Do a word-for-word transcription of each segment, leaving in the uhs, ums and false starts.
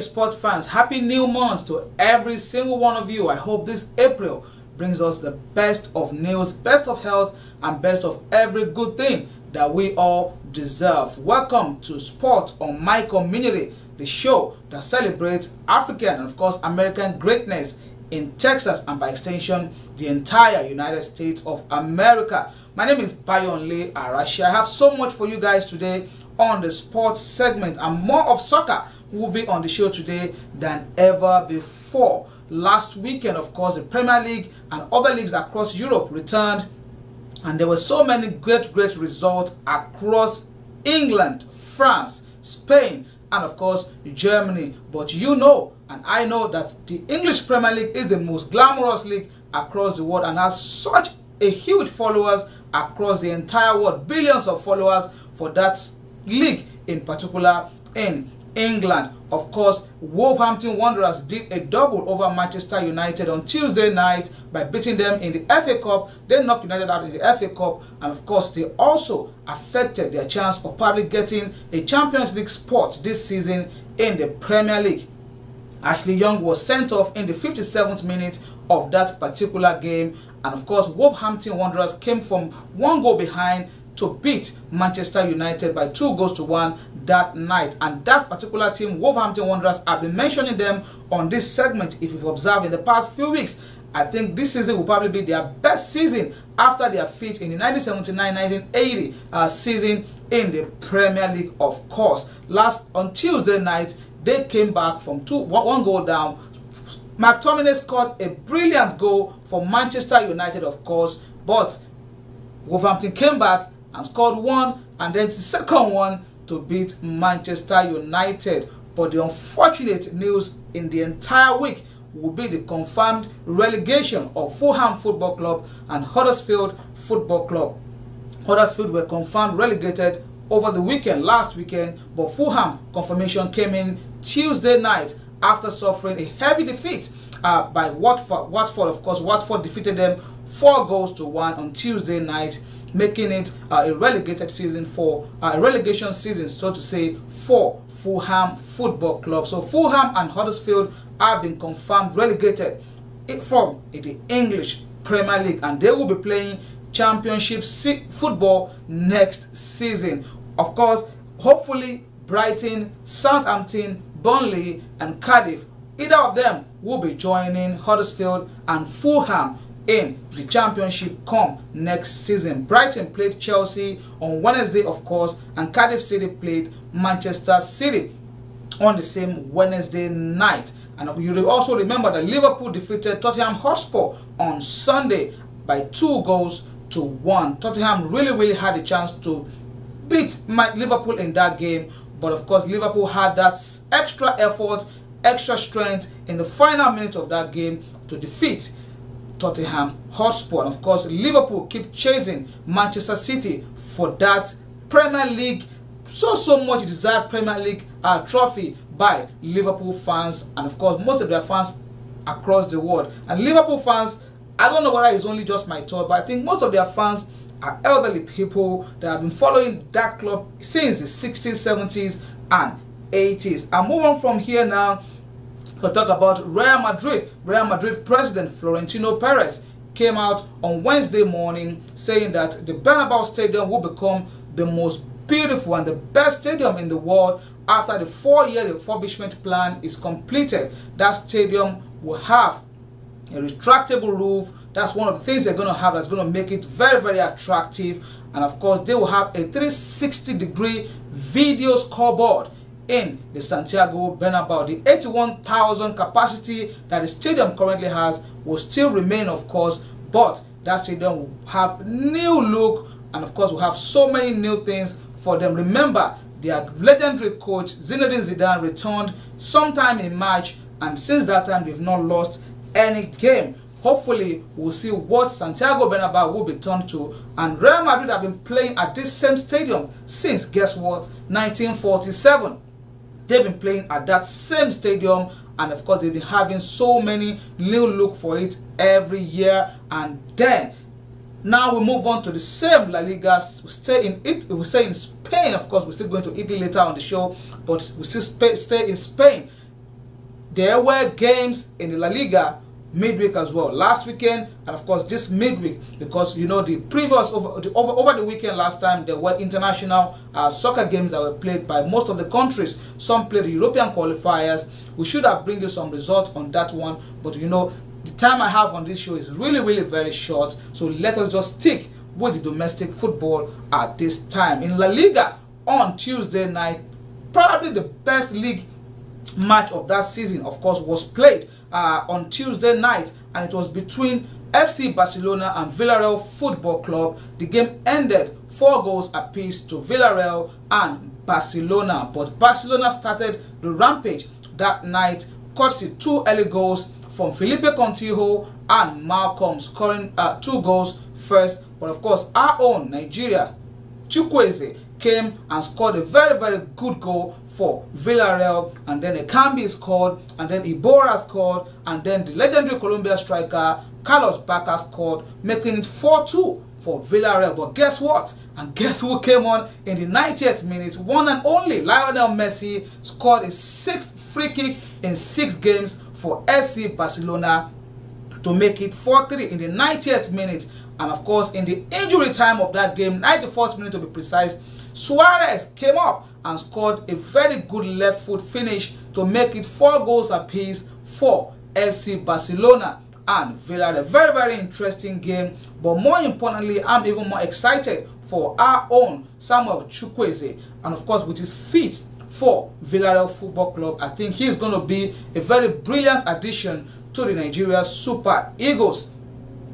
Sport fans, happy new month to every single one of you. I hope this April brings us the best of news, best of health, and best of every good thing that we all deserve. Welcome to Sport on My Community, the show that celebrates African and of course American greatness in Texas and by extension the entire United States of America. My name is Bayonle Arashi. I have so much for you guys today on the sports segment, and more of soccer will be on the show today than ever before. Last weekend, of course, the Premier League and other leagues across Europe returned, and there were so many great, great results across England, France, Spain, and of course, Germany. But you know, and I know, that the English Premier League is the most glamorous league across the world and has such a huge followers across the entire world, billions of followers for that league in particular in England. Of course, Wolverhampton Wanderers did a double over Manchester United on Tuesday night by beating them in the F A Cup. They knocked United out in the F A Cup, and of course, they also affected their chance of probably getting a Champions League spot this season in the Premier League. Ashley Young was sent off in the fifty-seventh minute of that particular game, and of course, Wolverhampton Wanderers came from one goal behind to beat Manchester United by two goals to one that night. And that particular team, Wolverhampton Wanderers, I've been mentioning them on this segment. If you've observed in the past few weeks, I think this season will probably be their best season after their feat in the nineteen seventy-nine nineteen eighty uh, season in the Premier League, of course. Last on Tuesday night, they came back from two, one, one goal down. McTominay scored a brilliant goal for Manchester United, of course, but Wolverhampton came back and scored one, and then the second one to beat Manchester United. But the unfortunate news in the entire week will be the confirmed relegation of Fulham Football Club and Huddersfield Football Club. Huddersfield were confirmed relegated over the weekend, last weekend, but Fulham confirmation came in Tuesday night after suffering a heavy defeat uh, by Watford. Watford, of course, Watford defeated them four goals to one on Tuesday night, making it uh, a relegated season for uh, a relegation season, so to say, for Fulham Football Club. So Fulham and Huddersfield have been confirmed relegated from the English Premier League, and they will be playing Championship football next season. Of course, hopefully Brighton, Southampton, Burnley, and Cardiff, either of them will be joining Huddersfield and Fulham in the Championship come next season. Brighton played Chelsea on Wednesday, of course, and Cardiff City played Manchester City on the same Wednesday night. And you also remember that Liverpool defeated Tottenham Hotspur on Sunday by two goals to one. Tottenham really, really had a chance to beat Liverpool in that game, but of course, Liverpool had that extra effort, extra strength in the final minute of that game to defeat Tottenham Hotspur. Of course, Liverpool keep chasing Manchester City for that Premier League, so so much desired Premier League uh, trophy by Liverpool fans, and of course most of their fans across the world. And Liverpool fans, I don't know whether it's only just my thought, but I think most of their fans are elderly people that have been following that club since the sixties, seventies and eighties. I move on from here now to talk about Real Madrid. Real Madrid president Florentino Perez came out on Wednesday morning saying that the Bernabeu Stadium will become the most beautiful and the best stadium in the world after the four-year refurbishment plan is completed. That stadium will have a retractable roof. That's one of the things they're going to have that's going to make it very, very attractive. And of course, they will have a three sixty degree video scoreboard in the Santiago Bernabeu. The eighty-one thousand capacity that the stadium currently has will still remain, of course, but that stadium will have new look, and of course will have so many new things for them. Remember, their legendary coach Zinedine Zidane returned sometime in March, and since that time they've not lost any game. Hopefully we'll see what Santiago Bernabeu will be turned to. And Real Madrid have been playing at this same stadium since, guess what, nineteen forty-seven. They've been playing at that same stadium, and of course they've been having so many new look for it every year. And then now we move on to the same La Liga. We stay in it. We stay in Spain. Of course, we're still going to Italy later on the show, but we still stay in Spain. There were games in the La Liga midweek as well, last weekend, and of course this midweek, because you know the previous over the, over, over the weekend last time there were international uh, soccer games that were played by most of the countries. Some played the European qualifiers. We should have bring you some results on that one, but you know the time I have on this show is really really very short, so let us just stick with the domestic football at this time. In La Liga on Tuesday night, probably the best league match of that season, of course, was played uh, on Tuesday night, and it was between F C Barcelona and Villarreal Football Club. The game ended four goals apiece to Villarreal and Barcelona, but Barcelona started the rampage that night, courtesy two early goals from Felipe Coutinho and Malcolm, scoring uh, two goals first. But of course, our own Nigeria, Chukwueze, came and scored a very very good goal for Villarreal, and then Ekambi scored, and then Ibora scored, and then the legendary Colombia striker Carlos Bacca scored, making it four two for Villarreal. But guess what? And guess who came on in the ninetieth minute? One and only Lionel Messi scored his sixth free kick in six games for F C Barcelona to make it four three in the ninetieth minute. And of course, in the injury time of that game, ninety-fourth minute to be precise, Suarez came up and scored a very good left foot finish to make it four goals apiece for F C Barcelona and Villarreal. Very, very interesting game, but more importantly, I'm even more excited for our own Samuel Chukwueze, and of course with his feet for Villarreal Football Club. I think he's going to be a very brilliant addition to the Nigeria Super Eagles.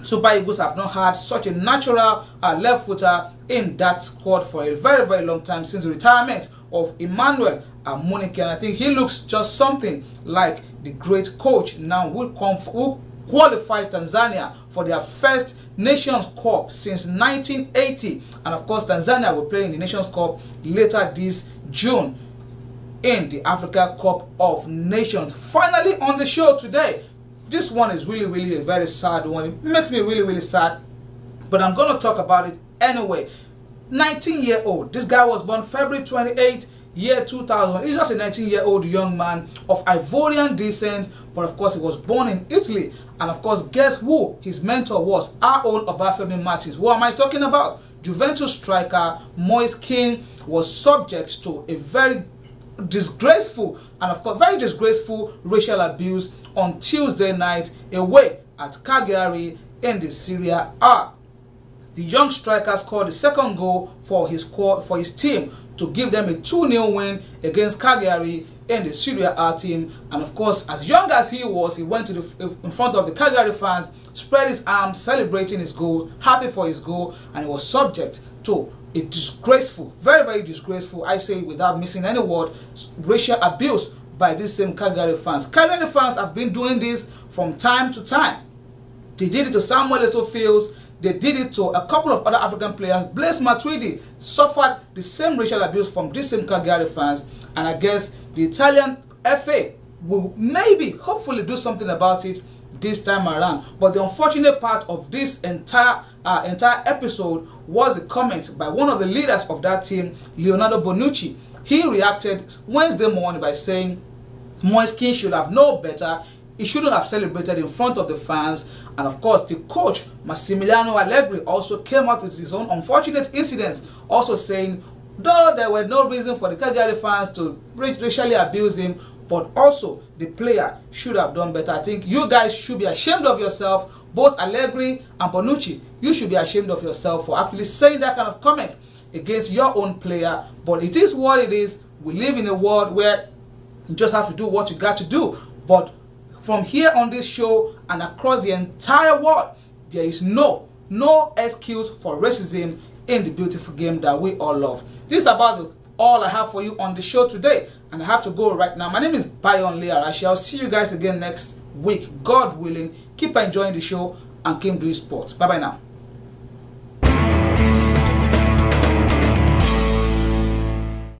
Super Eagles have not had such a natural uh, left footer in that squad for a very very long time, since the retirement of Emmanuel Amunike, and I think he looks just something like the great coach now who will qualify Tanzania for their first Nations Cup since nineteen eighty, and of course Tanzania will play in the Nations Cup later this June in the Africa Cup of Nations. Finally on the show today, this one is really really a very sad one. It makes me really really sad, but I'm going to talk about it anyway. Nineteen year old, this guy was born February twenty-eighth year two thousand. He's just a nineteen year old young man of Ivorian descent, but of course he was born in Italy, and of course guess who his mentor was? Our own Obafemi Martins. Who am I talking about? Juventus striker Moise Kean was subject to a very disgraceful and of course very disgraceful racial abuse on Tuesday night away at Cagliari in the Serie A. The young striker scored the second goal for his squad, for his team, to give them a two nil win against Cagliari in the Serie A team. And of course, as young as he was, he went to the, in front of the Cagliari fans, spread his arms, celebrating his goal, happy for his goal, and he was subject to a disgraceful, very, very disgraceful, I say without missing any word, racial abuse by these same Cagliari fans. Cagliari fans have been doing this from time to time. They did it to Samuel Eto'o. They did it to a couple of other African players. Blaise Matuidi suffered the same racial abuse from these same Cagliari fans. And I guess the Italian F A will maybe, hopefully, do something about it this time around. But the unfortunate part of this entire uh, entire episode was a comment by one of the leaders of that team, Leonardo Bonucci. He reacted Wednesday morning by saying, Moise Kean should have known better. He shouldn't have celebrated in front of the fans. And of course, the coach, Massimiliano Allegri, also came out with his own unfortunate incident, also saying, though there were no reason for the Cagliari fans to racially abuse him, but also the player should have done better. I think you guys should be ashamed of yourself, both Allegri and Bonucci. You should be ashamed of yourself for actually saying that kind of comment against your own player. But it is what it is. We live in a world where you just have to do what you got to do. But from here on this show and across the entire world, there is no, no excuse for racism in the beautiful game that we all love. This is about all I have for you on the show today, and I have to go right now. My name is Bayonle Arashi. I'll see you guys again next week, God willing. Keep enjoying the show and keep doing sports. Bye-bye now.